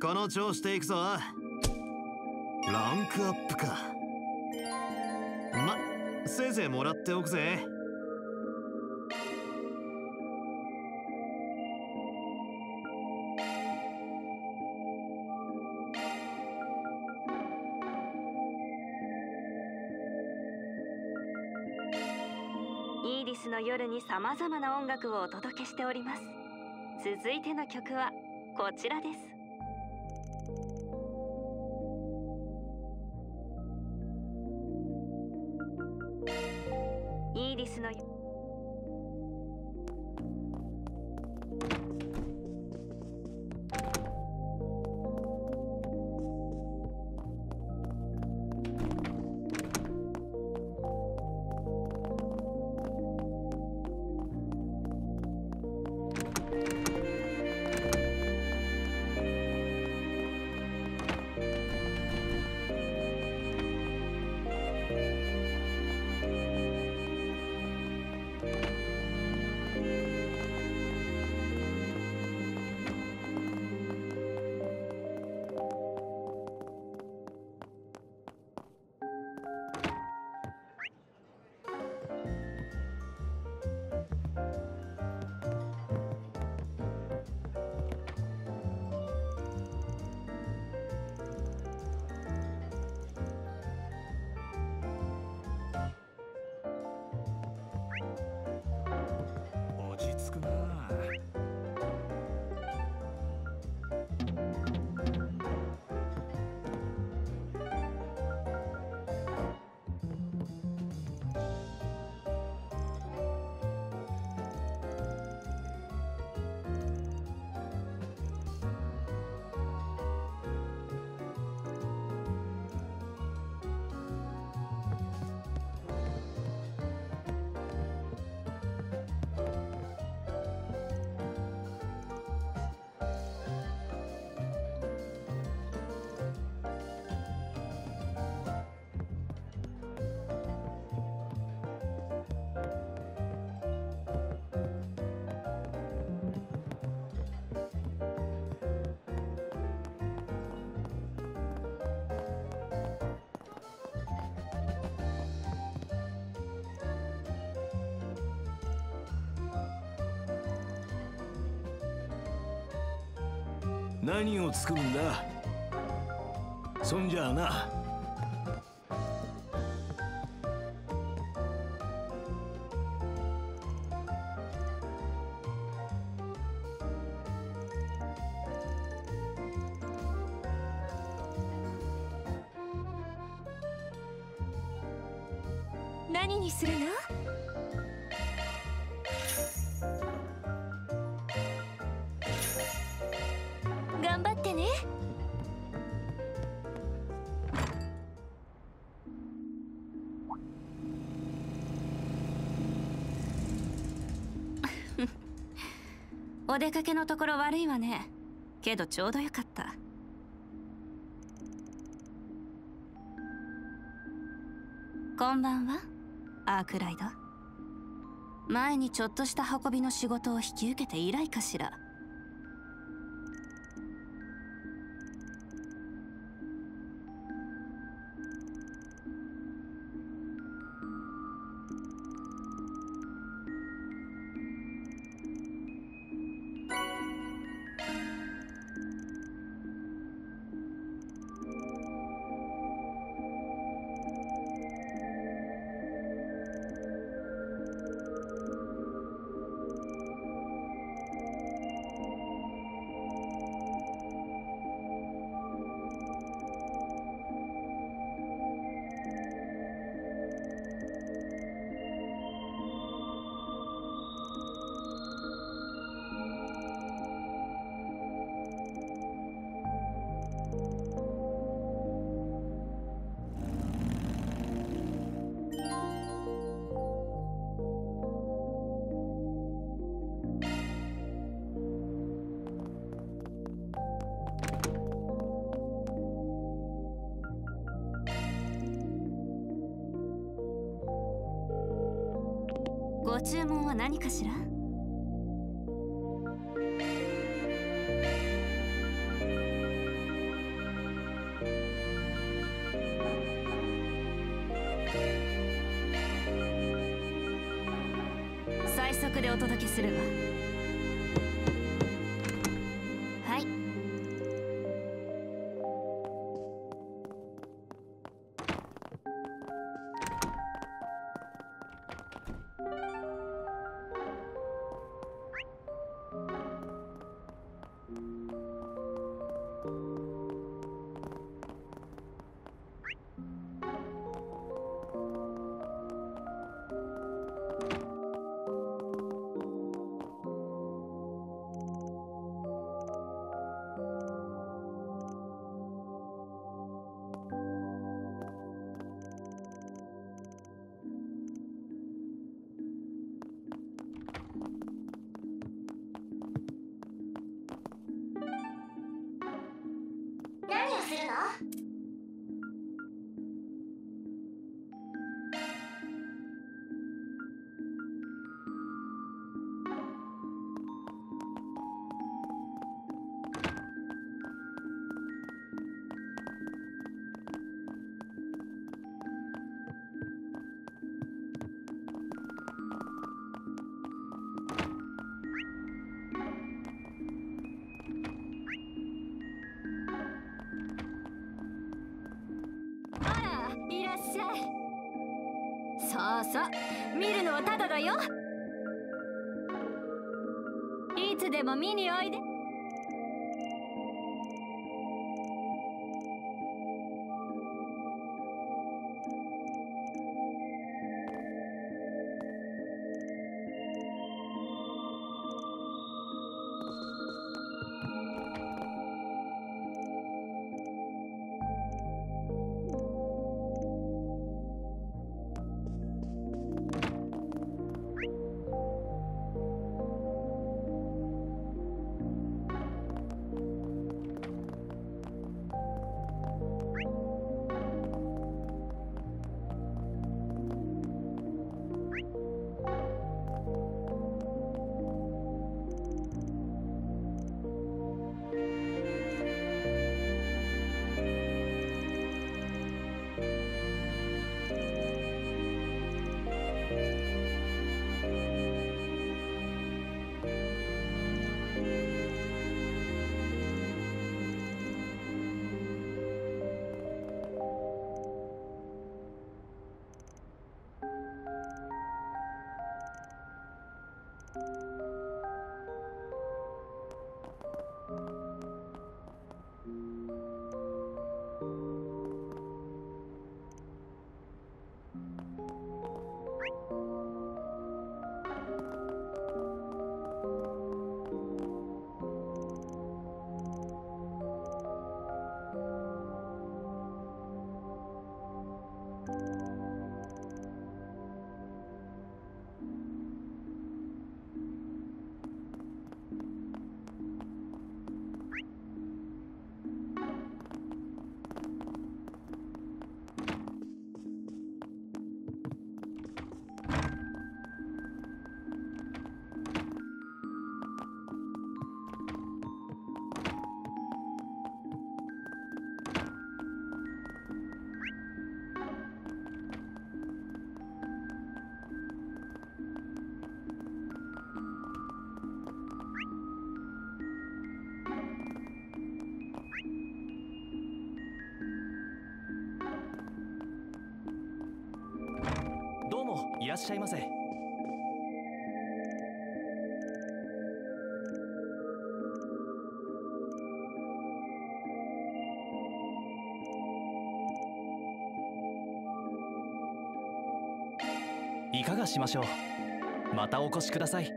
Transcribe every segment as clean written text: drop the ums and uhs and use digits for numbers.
この調子でいくぞ。ランクアップか。ま、せいぜいもらっておくぜ。イーディスの夜にさまざまな音楽をお届けしております。続いての曲はこちらです。イーディスの夜。何を作るんだ。そんじゃあな。何にするの？お出かけのところ悪いわね。けどちょうどよかった。こんばんは、アークライド。前にちょっとした運びの仕事を引き受けて以来かしら。ご注文は何かしら？力でお届けするわ。見るのはただだよ。いつでも見においで。いらっしゃいませ。いかがしましょう。またお越しください。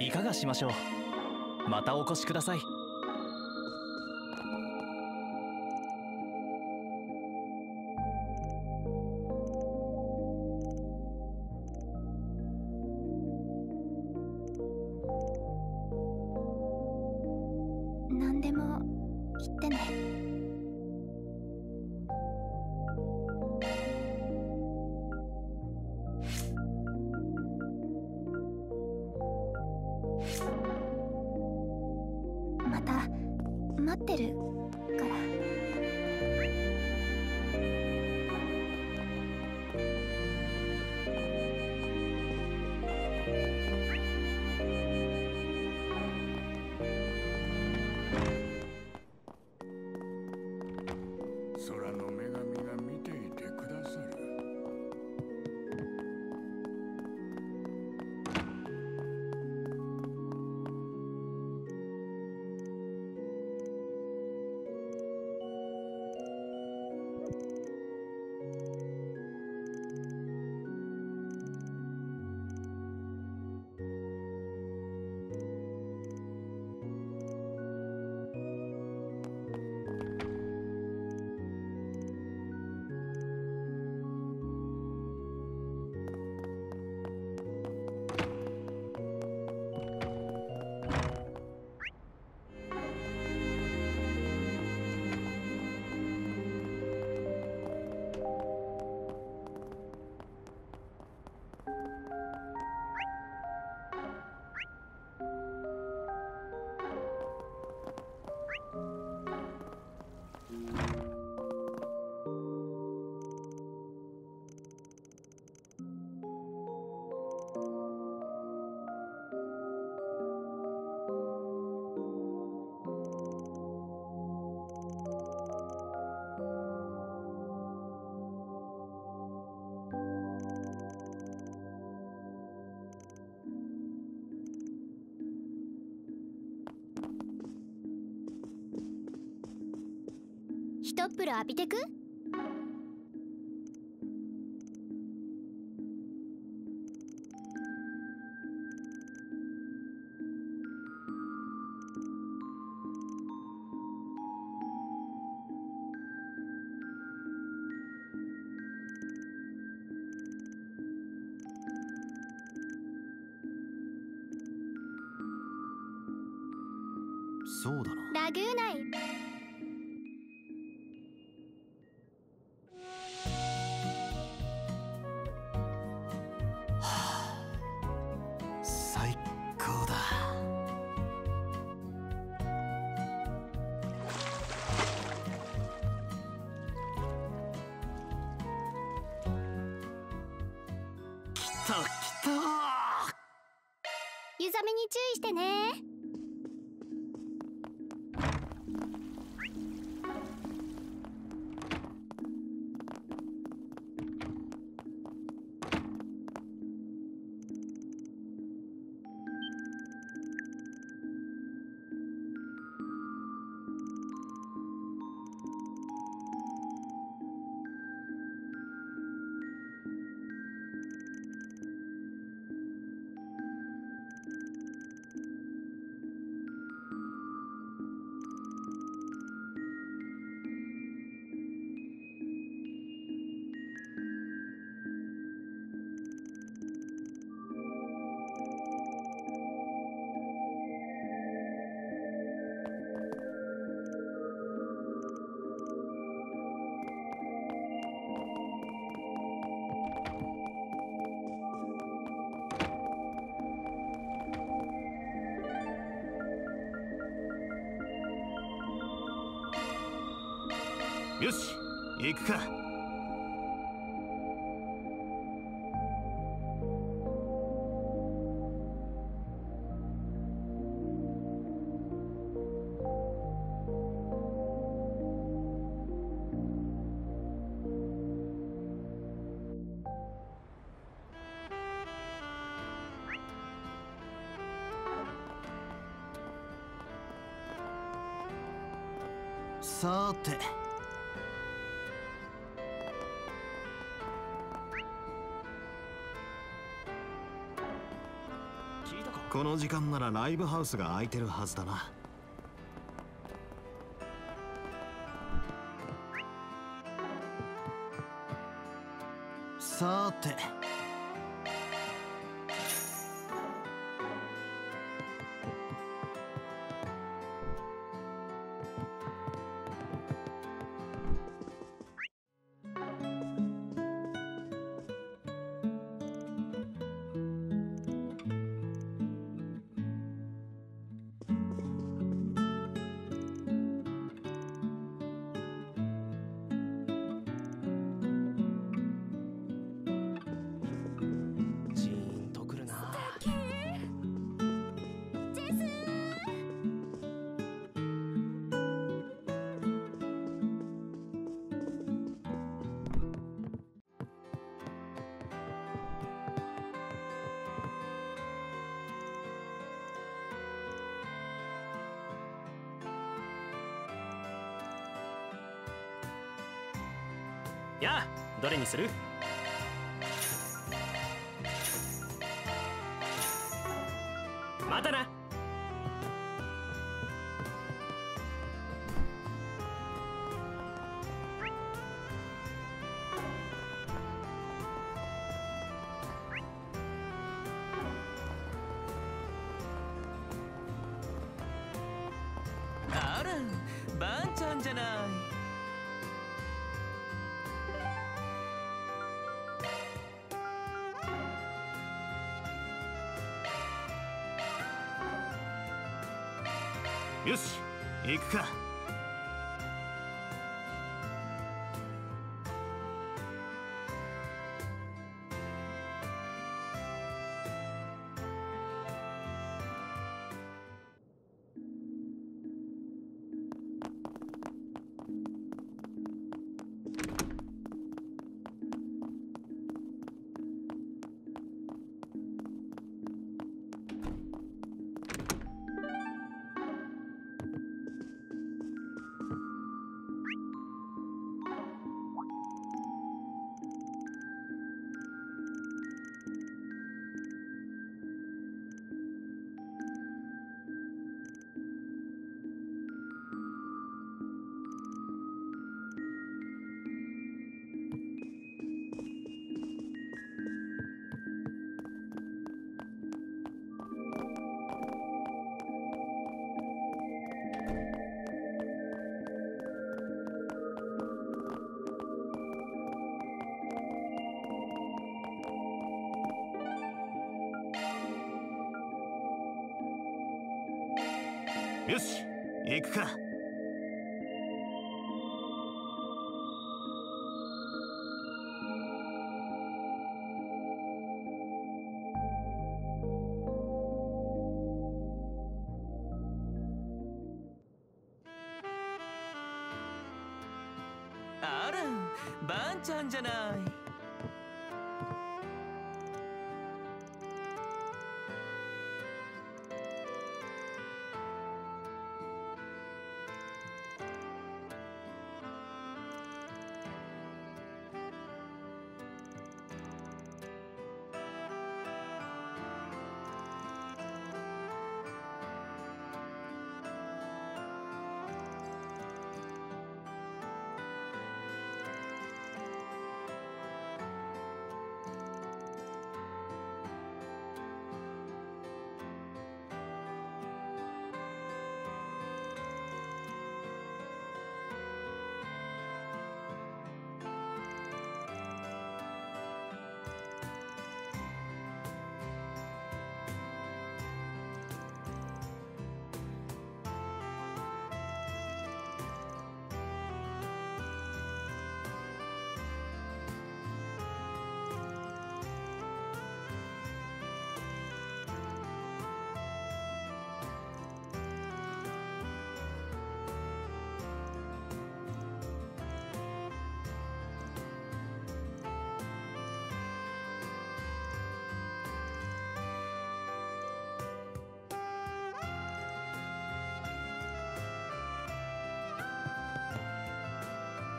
いかがしましょう。またお越しください。トップル浴びてく？そうだな。ラグーナイ。湯冷めに注意してね。よし、行くか。さーて。この時間ならライブハウスが空いてるはずだな。さーて、やあ、どれにする？またな。あら、バンちゃんじゃない。よし、行くか。よし、行くか。あら、バンちゃんじゃない。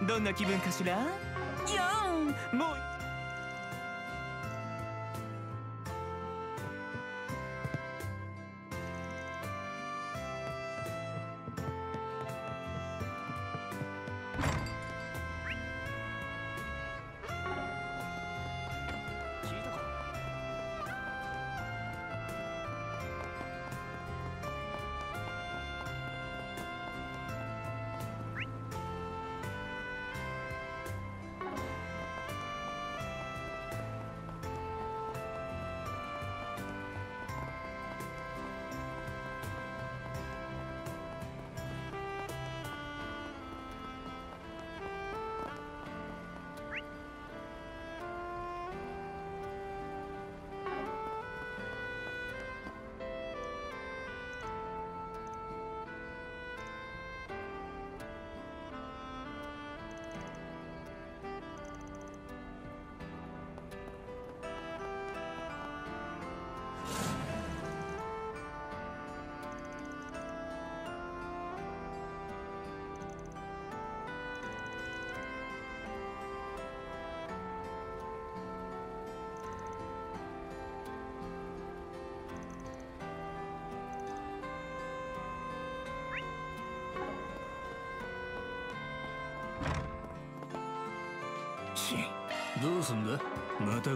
どんな気分かしら？やん！もう。どうすんだ？また来い。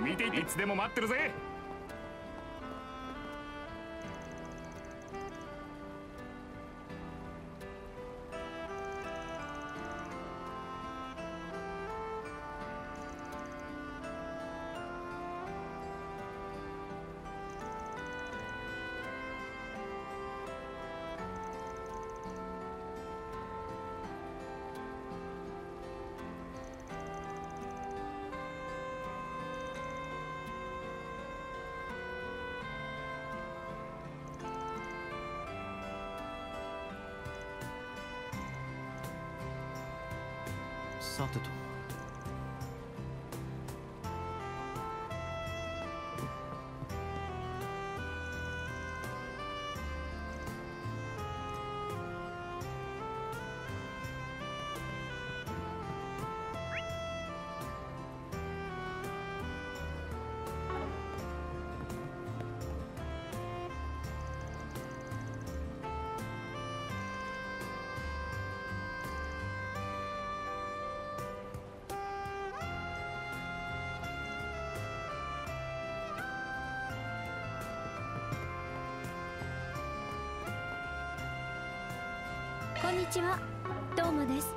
見ていつでも待ってるぜ。さてと。こんにちは、どうもです。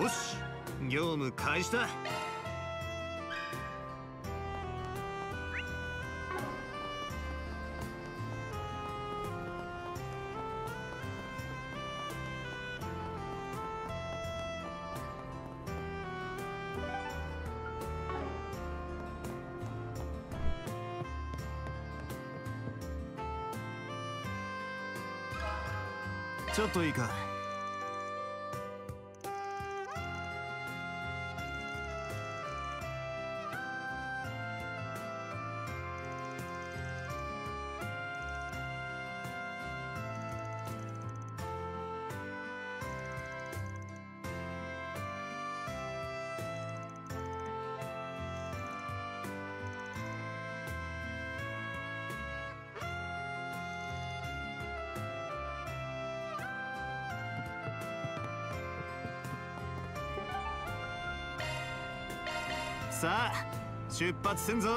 よし、業務開始だ。ちょっといいか。さあ、出発せんぞ。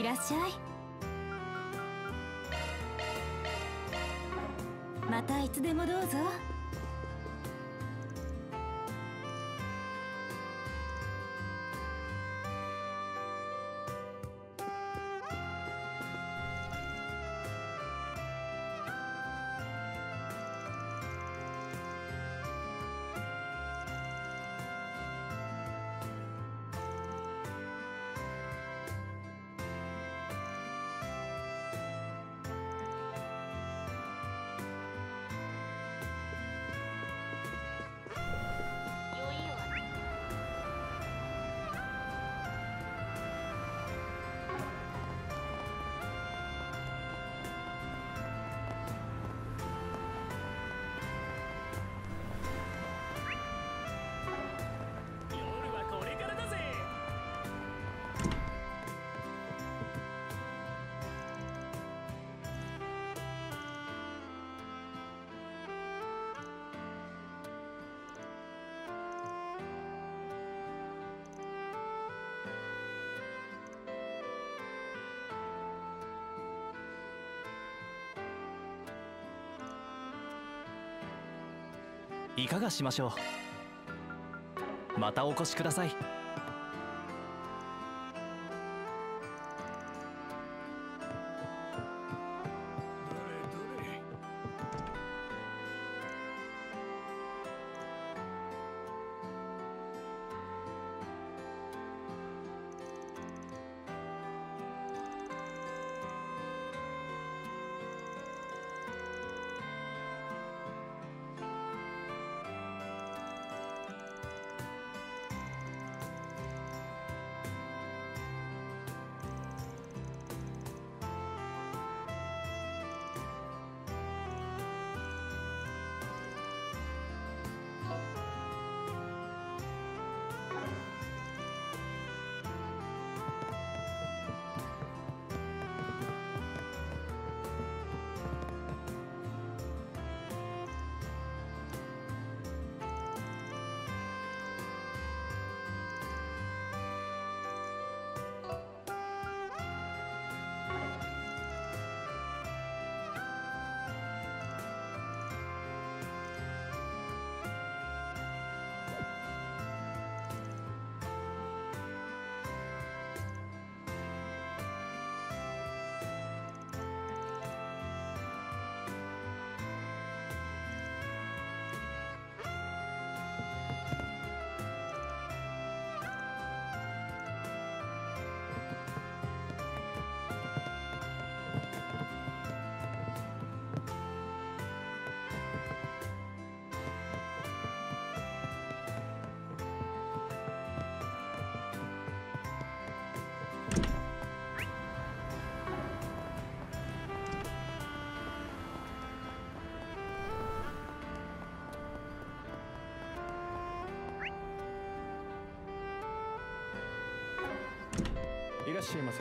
いらっしゃい。またいつでもどうぞ。いかがしましょう。またお越しください。いらっしゃいませ。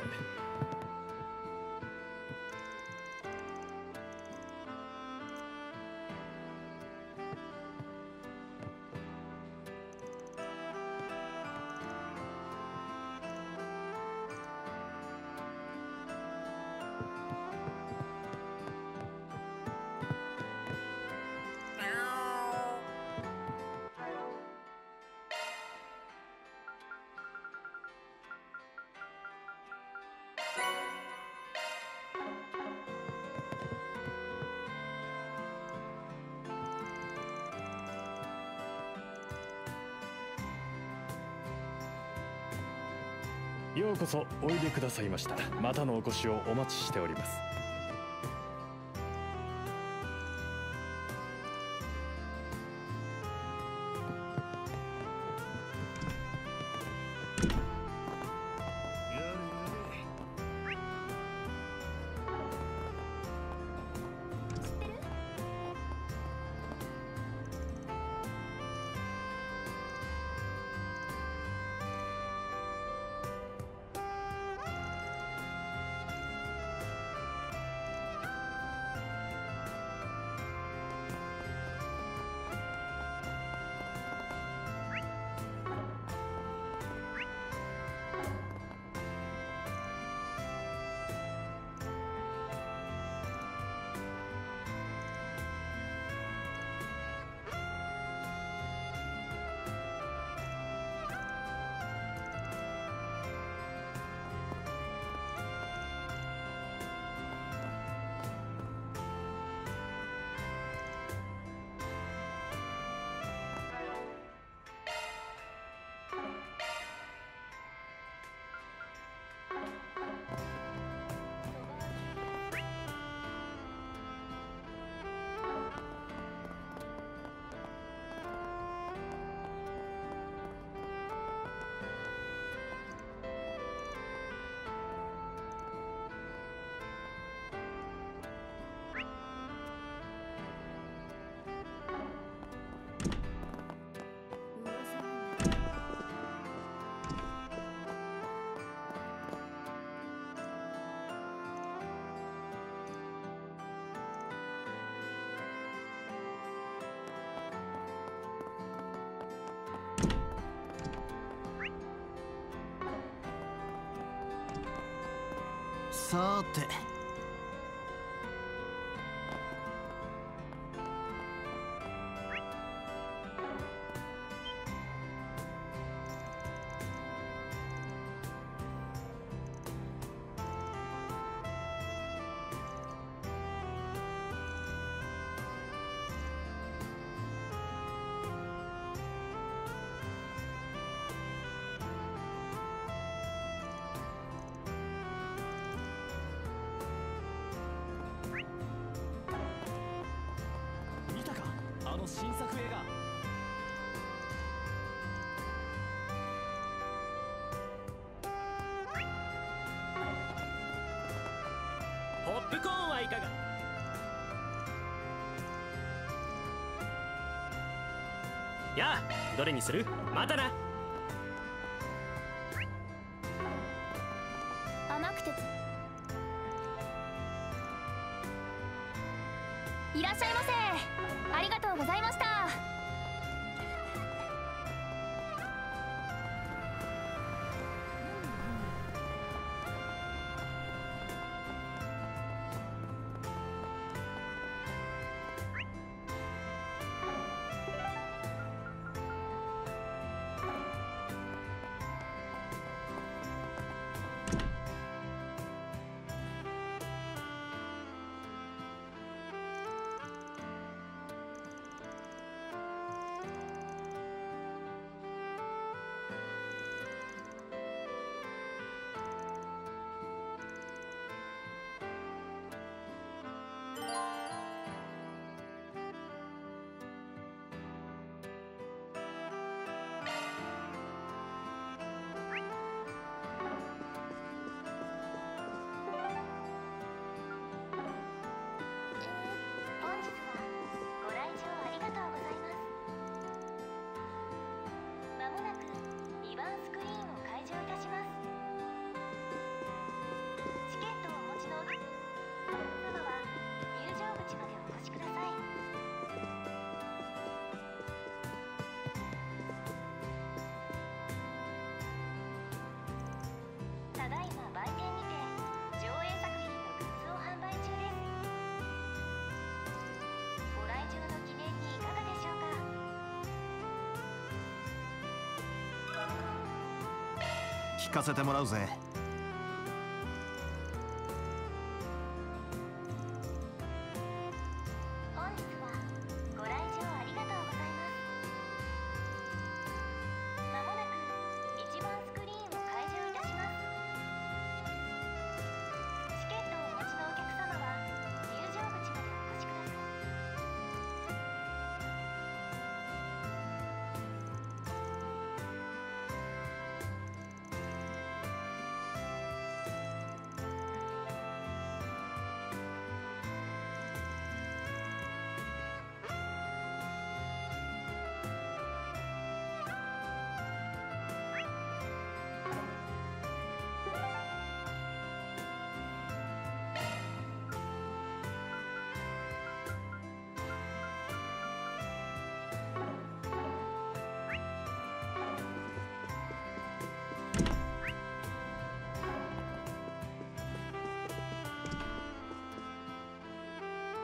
ようこそおいでくださいました。またのお越しをお待ちしております。さーて新作映画。ポップコーンはいかが。やあ、どれにする？またな。甘くていらっしゃいませ。ありがとうございました。聞かせてもらうぜ。本日はご来場ありがとうございます。まもなく一番スクリーンを開場いたします。チケットをお持ちのお客様は入場口までお越しください。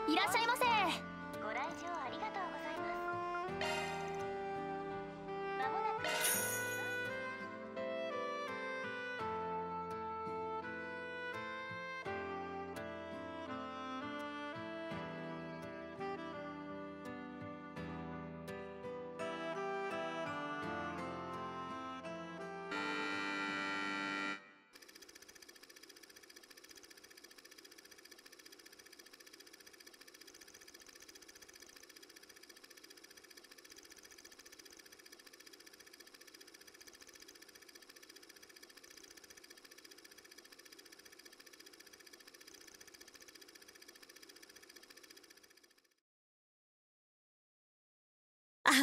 いらっしゃいませ。ご来場ありがとうございます。まもなく。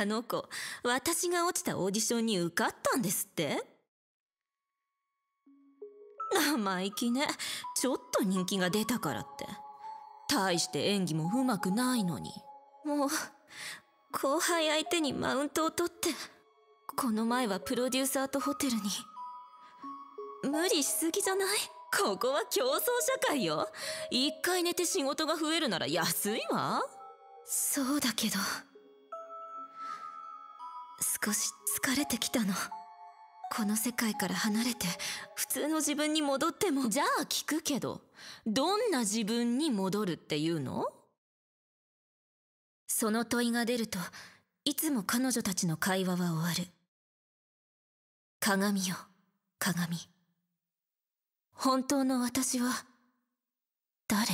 あの子、私が落ちたオーディションに受かったんですって。生意気ね。ちょっと人気が出たからって大して演技もうまくないのに、もう後輩相手にマウントを取って。この前はプロデューサーとホテルに。無理しすぎじゃない？ここは競争社会よ。一回寝て仕事が増えるなら安いわ。そうだけど少し疲れてきたの。この世界から離れて普通の自分に戻っても。じゃあ聞くけど、どんな自分に戻るっていうの？その問いが出るといつも彼女たちの会話は終わる。鏡よ鏡、本当の私は誰？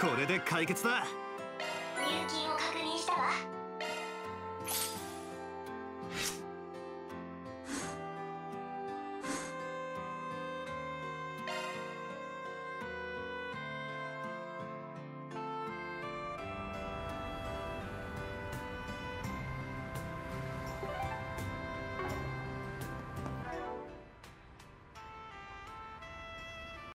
これで解決だ。